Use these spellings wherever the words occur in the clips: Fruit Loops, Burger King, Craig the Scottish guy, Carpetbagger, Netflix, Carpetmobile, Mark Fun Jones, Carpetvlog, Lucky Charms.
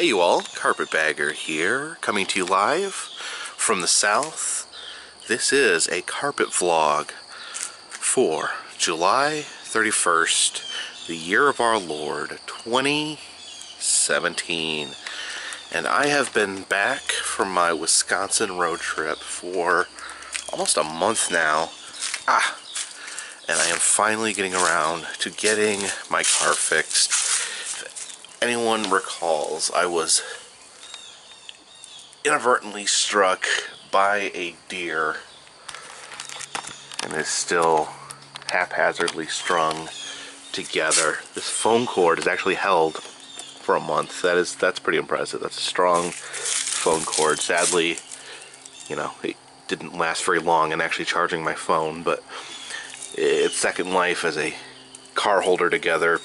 Hey you all, Carpetbagger here, coming to you live from the south. This is a carpet vlog for July 31st, the year of our Lord, 2017. And I have been back from my Wisconsin road trip for almost a month now. And I am finally getting around to getting my car fixed. Anyone recalls, I was inadvertently struck by a deer and is still haphazardly strung together. This foam cord is actually held for a month. That's pretty impressive. That's a strong foam cord. Sadly, you know, it didn't last very long in actually charging my phone, but its second life as a car holder together.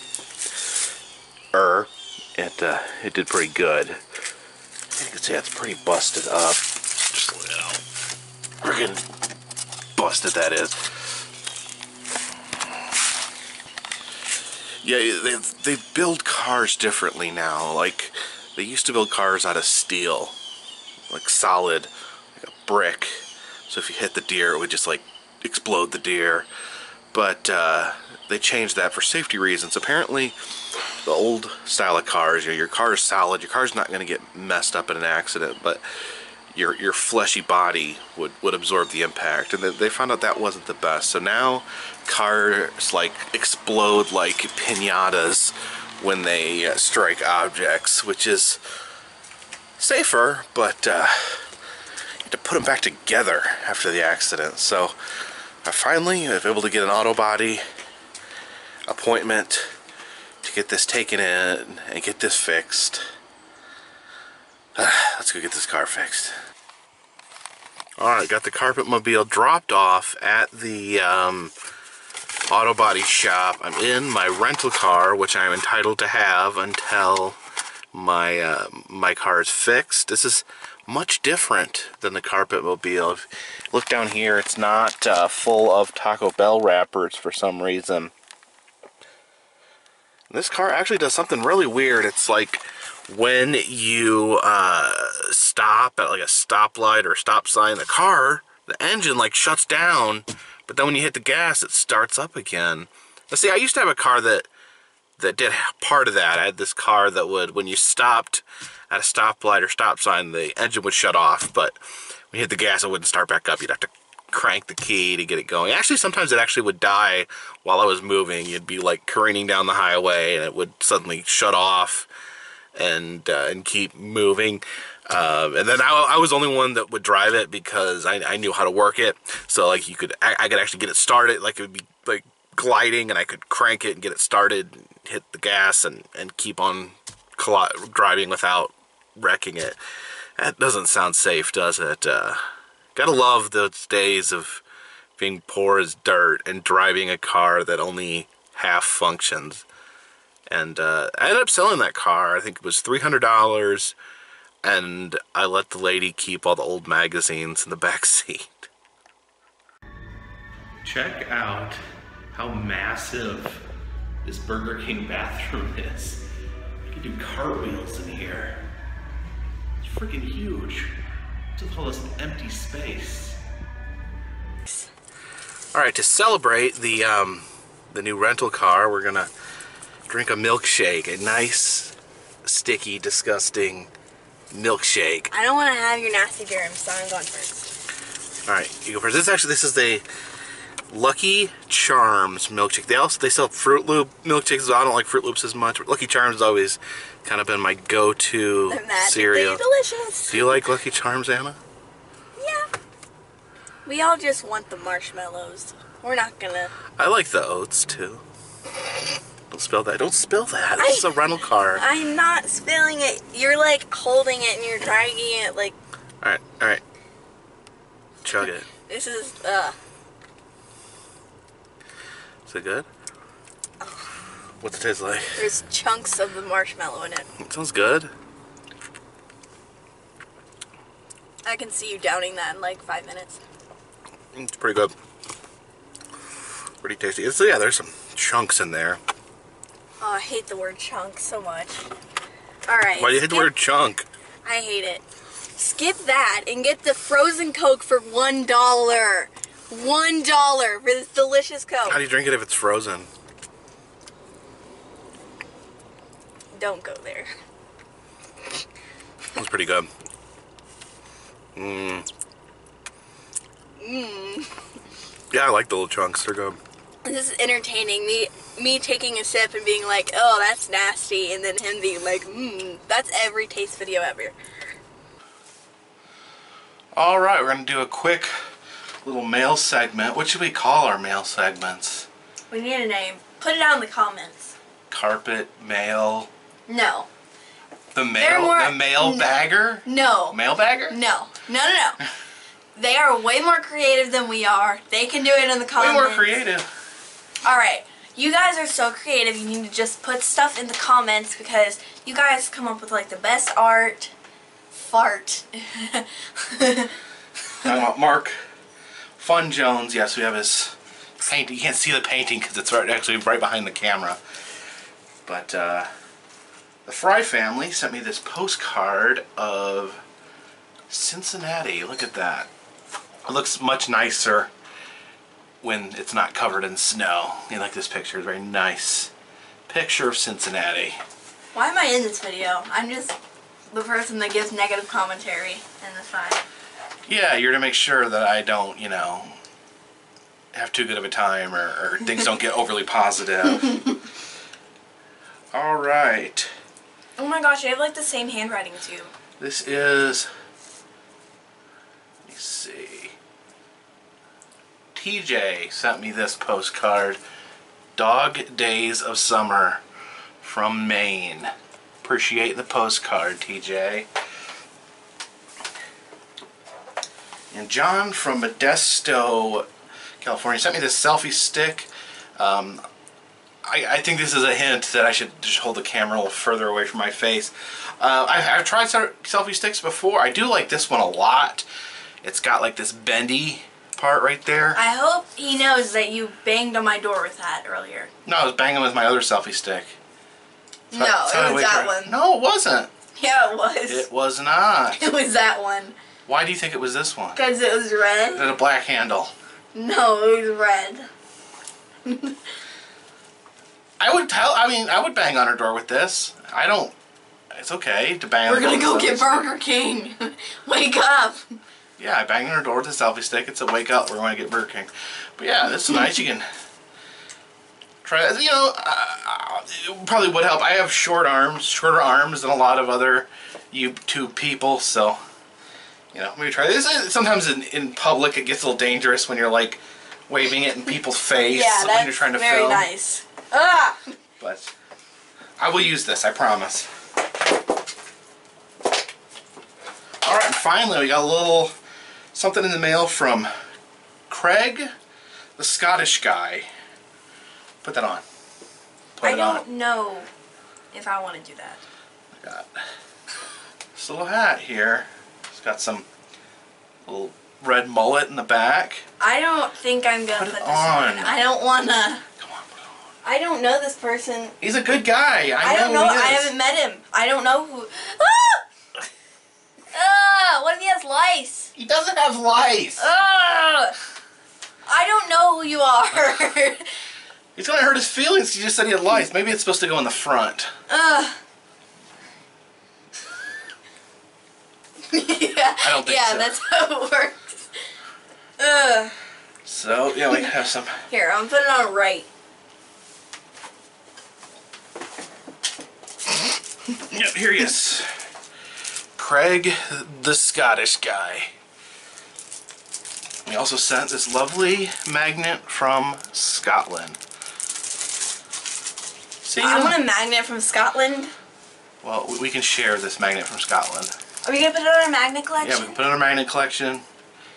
It did pretty good. You can see that's pretty busted up. Just a little freaking busted that is. Yeah, they build cars differently now. Like, they used to build cars out of steel. Like solid, like a brick. So if you hit the deer, it would just like explode the deer. But they changed that for safety reasons. Apparently, the old style of cars, you know, your car is solid, your car's not going to get messed up in an accident, but your fleshy body would absorb the impact. And they found out that wasn't the best. So now cars like explode like piñatas when they strike objects, which is safer, but you have to put them back together after the accident. So I finally was able to get an auto body appointment to get this taken in and get this fixed. Let's go get this car fixed. Alright, got the Carpetmobile dropped off at the auto body shop. I'm in my rental car, which I'm entitled to have until my my car is fixed. This is much different than the Carpetmobile. If you look down here, it's not full of Taco Bell wrappers for some reason. This car actually does something really weird. It's like when you stop at like a stoplight or stop sign, the car, the engine like shuts down, but then when you hit the gas, it starts up again. Now see, I used to have a car that did part of that. I had this car that would, when you stopped at a stoplight or stop sign, the engine would shut off, but when you hit the gas, it wouldn't start back up. You'd have to crank the key to get it going. Actually, sometimes it actually would die while I was moving. You'd be like careening down the highway and it would suddenly shut off and keep moving. And then I was the only one that would drive it because I knew how to work it. So like I could actually get it started. Like it would be like gliding and I could crank it and get it started, hit the gas and keep on driving without wrecking it. That doesn't sound safe, does it? Gotta love those days of being poor as dirt and driving a car that only half functions. And I ended up selling that car. I think it was $300, and I let the lady keep all the old magazines in the back seat. Check out how massive this Burger King bathroom is. You can do cartwheels in here. It's freaking huge. Just all this empty space. All right, to celebrate the new rental car, we're gonna drink a milkshake, a nice, sticky, disgusting milkshake. I don't want to have your nasty germs, so I'm going first. All right, you go first. This is the Lucky Charms milkshake. They sell Fruit Loop milkshakes. I don't like Fruit Loops as much, but Lucky Charms has always kind of been my go-to cereal. Delicious. Do you like Lucky Charms, Anna? Yeah. We all just want the marshmallows. We're not gonna. I like the oats too. Don't spill that. Don't spill that. It's a rental car. I'm not spilling it. You're like holding it and you're dragging it like. All right. Chug it. This is Is it good? What's it taste like? There's chunks of the marshmallow in it. It sounds good. I can see you downing that in like 5 minutes. It's pretty good. Pretty tasty. It's, yeah, there's some chunks in there. Oh, I hate the word chunk so much. Alright. Why do you hate the word chunk? I hate it. Skip that and get the frozen Coke for $1. $1 for this delicious Coke. How do you drink it if it's frozen? Don't go there. That's pretty good. Mmm. Mmm. Yeah, I like the little chunks. They're good. This is entertaining. Me taking a sip and being like, oh, that's nasty, and then him being like, mmm. That's every taste video ever. All right, we're gonna do a quick little mail segment. What should we call our mail segments? We need a name. Put it out in the comments. Carpet mail. No. The mail bagger? No. Mail bagger? No. No. They are way more creative than we are. They can do it in the comments. Way more creative. All right. You guys are so creative. You need to just put stuff in the comments because you guys come up with like the best art. Fart. I want Mark Fun Jones. Yes, we have his painting. You can't see the painting because it's actually right behind the camera. But the Fry family sent me this postcard of Cincinnati. Look at that. It looks much nicer when it's not covered in snow. You like this picture? It's a very nice picture of Cincinnati. Why am I in this video? I'm just the person that gives negative commentary in the side. Yeah, you're to make sure that I don't, you know, have too good of a time or things don't get overly positive. All right. Oh my gosh, you have like the same handwriting as you. This is, let me see. TJ sent me this postcard, Dog Days of Summer from Maine. Appreciate the postcard, TJ. And John from Modesto, California sent me this selfie stick. I think this is a hint that I should just hold the camera a little further away from my face. I've tried selfie sticks before. I do like this one a lot. It's got like this bendy part right there. I hope he knows that you banged on my door with that earlier. No, I was banging with my other selfie stick. No, it was that one. No, it wasn't. Yeah, it was. It was not. It was that one. Why do you think it was this one? Because it was red. It had a black handle. No, it was red. I would bang on her door with this. I don't. It's okay to bang on her door. We're gonna go get Burger King. Wake up. Yeah, I banged on her door with a selfie stick. It's a wake up. We're going to get Burger King. But yeah, this is nice. You can try that. You know, it probably would help. I have shorter arms than a lot of other YouTube people, so you know, maybe try this. Sometimes in public, it gets a little dangerous when you're like waving it in people's face when you're trying to film. Yeah, that's very nice. Ah! But I will use this. I promise. All right, finally, we got a little something in the mail from Craig, the Scottish guy. Put that on. I don't know if I want to do that. I got this little hat here. It's got some little red mullet in the back. I don't think I'm going to put this on. I don't want to. Come on, put it on. I don't know this person. He's a good guy. I don't know. I haven't met him. I don't know who. Ah! Ah! What if he has lice? He doesn't have lice. Ah! I don't know who you are. He's gonna hurt his feelings. He just said he had lice. Maybe it's supposed to go in the front. Yeah. I don't think so. Yeah, that's how it works. Ugh. So yeah, we have some. Here, I'm putting it on right. Yep, here he is. Craig, the Scottish guy. We also sent this lovely magnet from Scotland. See, I want a magnet from Scotland. Well, we can share this magnet from Scotland. Are we going to put it on our magnet collection? Yeah, we can put it on our magnet collection.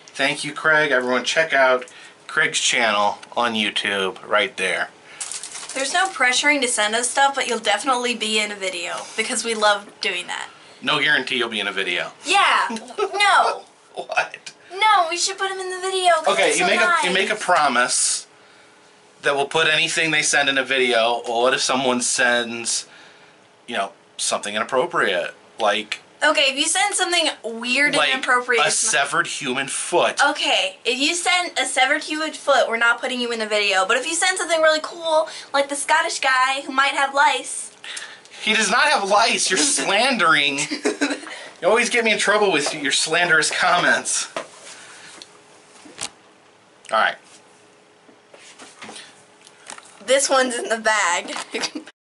Thank you, Craig. Everyone, check out Craig's channel on YouTube right there. There's no pressuring to send us stuff, but you'll definitely be in a video because we love doing that. No guarantee you'll be in a video. Yeah. No. What? No, we should put him in the video. Okay, you make a promise that we'll put anything they send in a video. Or what if someone sends, you know, something inappropriate. Like... Okay, if you send something weird and inappropriate... Like a severed human foot. Okay, if you send a severed human foot, we're not putting you in the video. But if you send something really cool, like the Scottish guy who might have lice... He does not have lice. You're slandering. You always get me in trouble with your slanderous comments. Alright. This one's in the bag.